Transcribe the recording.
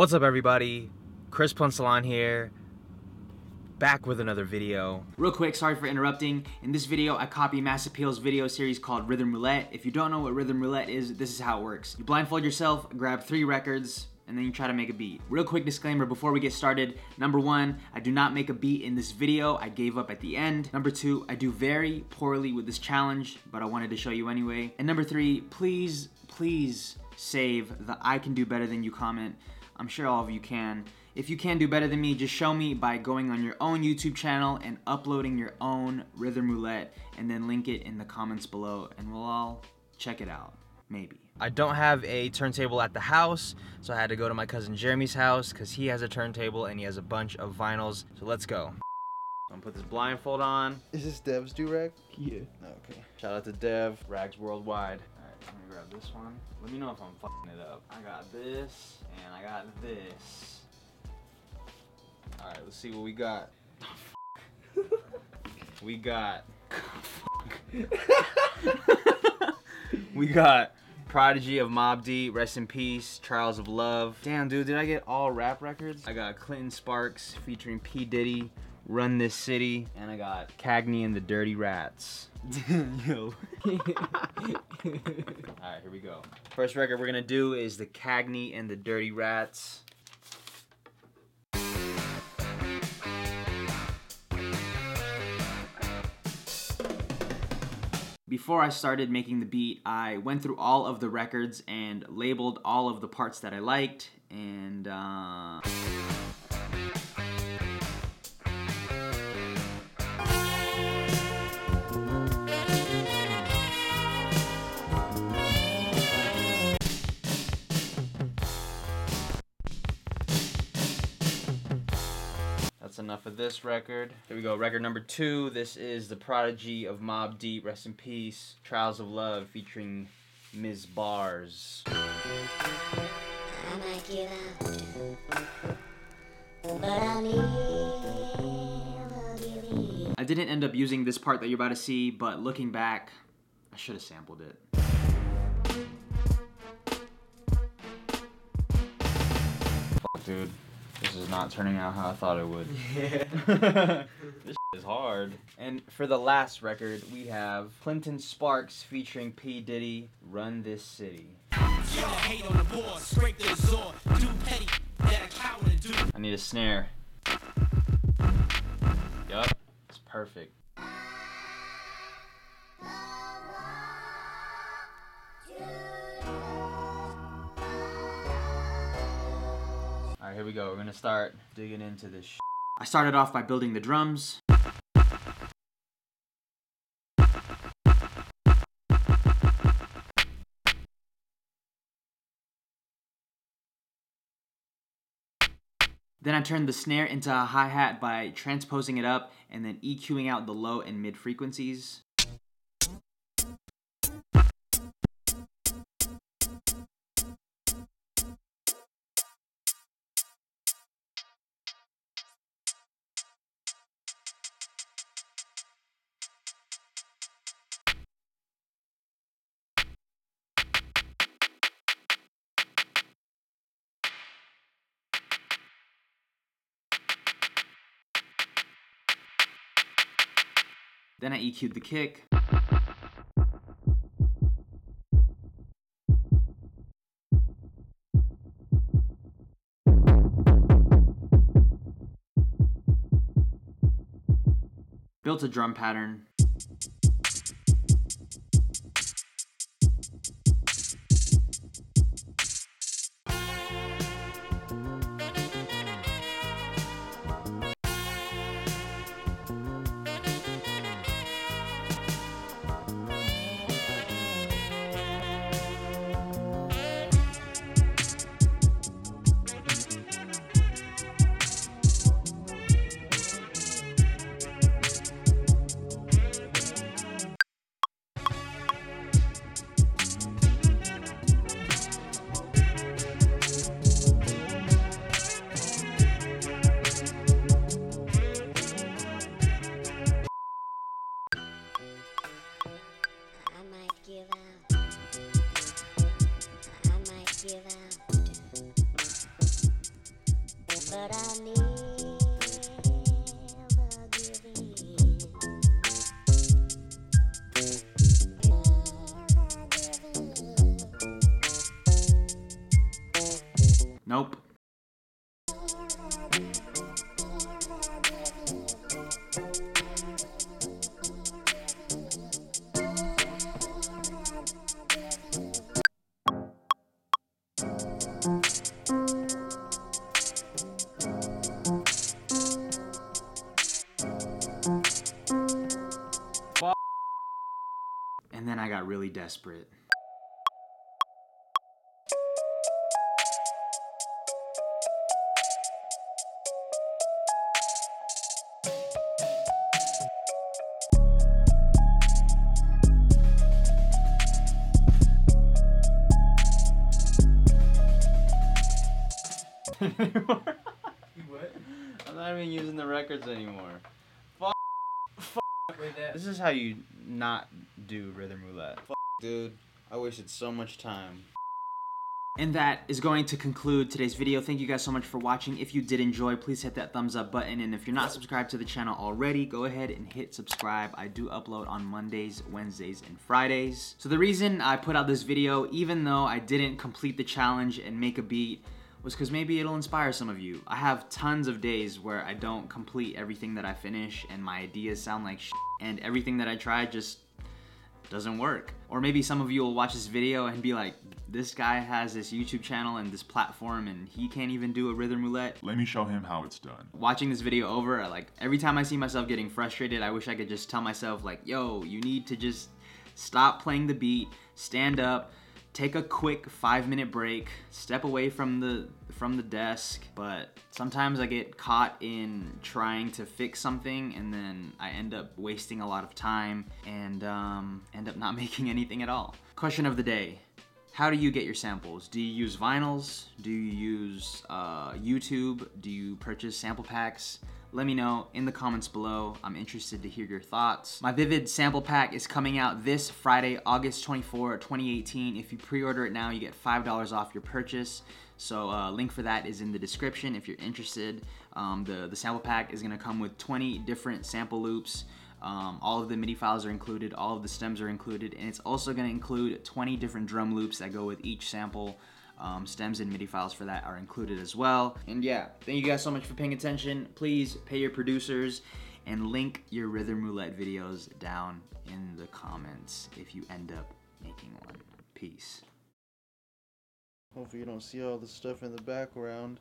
What's up, everybody? Chris Punsalan here, back with another video. Real quick, sorry for interrupting. In this video, I copy Mass Appeal's video series called Rhythm Roulette. If you don't know what Rhythm Roulette is, this is how it works. You blindfold yourself, grab 3 records, and then you try to make a beat. Real quick disclaimer before we get started. Number 1, I do not make a beat in this video. I gave up at the end. Number 2, I do very poorly with this challenge, but I wanted to show you anyway. And number 3, please save the I can do better than you comment. I'm sure all of you can. If you can do better than me, just show me by going on your own YouTube channel and uploading your own Rhythm Roulette, and then link it in the comments below, and we'll all check it out. Maybe. I don't have a turntable at the house, so I had to go to my cousin Jeremy's house because he has a turntable and he has a bunch of vinyls. So let's go. I'm gonna put this blindfold on. Is this Dev's do-rag? Yeah. Okay. Shout out to Dev, Rags Worldwide. Alright, let me grab this one. Let me know if I'm fucking it up. I got this, and I got this. Alright, let's see what we got. Oh, we got... we got... Prodigy of Mobb Deep, rest in peace, Trials of Love. Damn, dude, did I get all rap records? I got Clinton Sparks featuring P Diddy, Run This City, and I got Cagney and the Dirty Rats. Yo. All right, here we go. First record we're gonna do is the Cagney and the Dirty Rats. Before I started making the beat, I went through all of the records and labeled all of the parts that I liked, and enough of this record. Here we go, record number 2. This is the Prodigy of Mobb Deep, rest in peace, Trials of Love featuring Ms. Bars. I might give up, but I never give in. I didn't end up using this part that you're about to see, but looking back, I should have sampled it. Fuck, dude. This is not turning out how I thought it would. Yeah. This is hard. And for the last record, we have Clinton Sparks featuring P Diddy, Run This City. I need a snare. Yup, it's perfect. Alright, here we go. We're gonna start digging into this shit. I started off by building the drums. Then I turned the snare into a hi-hat by transposing it up and then EQing out the low and mid frequencies. Then I EQ'd the kick. Built a drum pattern. but I never give in. Nope. And then I got really desperate. What? I'm not even using the records anymore. This is how you not do Rhythm Roulette. Fuck, dude. I wasted so much time. And that is going to conclude today's video. Thank you guys so much for watching. If you did enjoy, please hit that thumbs up button. And if you're not subscribed to the channel already, go ahead and hit subscribe. I do upload on Mondays, Wednesdays, and Fridays. So the reason I put out this video, even though I didn't complete the challenge and make a beat, was because maybe it'll inspire some of you. I have tons of days where I don't complete everything that I finish and my ideas sound like shit and everything that I try just doesn't work. Or maybe some of you will watch this video and be like, this guy has this YouTube channel and this platform and he can't even do a Rhythm Roulette. Let me show him how it's done. Watching this video over, like every time I see myself getting frustrated, I wish I could just tell myself like, yo, you need to just stop playing the beat, stand up, take a quick 5-minute break, step away from the desk. But sometimes I get caught in trying to fix something and then I end up wasting a lot of time and end up not making anything at all. Question of the day. How do you get your samples? Do you use vinyls? Do you use YouTube? Do you purchase sample packs? Let me know in the comments below. I'm interested to hear your thoughts. My Vivid sample pack is coming out this Friday, August 24, 2018. If you pre-order it now, you get $5 off your purchase. So link for that is in the description if you're interested. The sample pack is gonna come with 20 different sample loops. All of the MIDI files are included, all of the stems are included, and it's also gonna include 20 different drum loops that go with each sample. Stems and MIDI files for that are included as well. And yeah, thank you guys so much for paying attention. Please pay your producers and link your Rhythm Roulette videos down in the comments if you end up making one. Peace. Hopefully you don't see all the stuff in the background.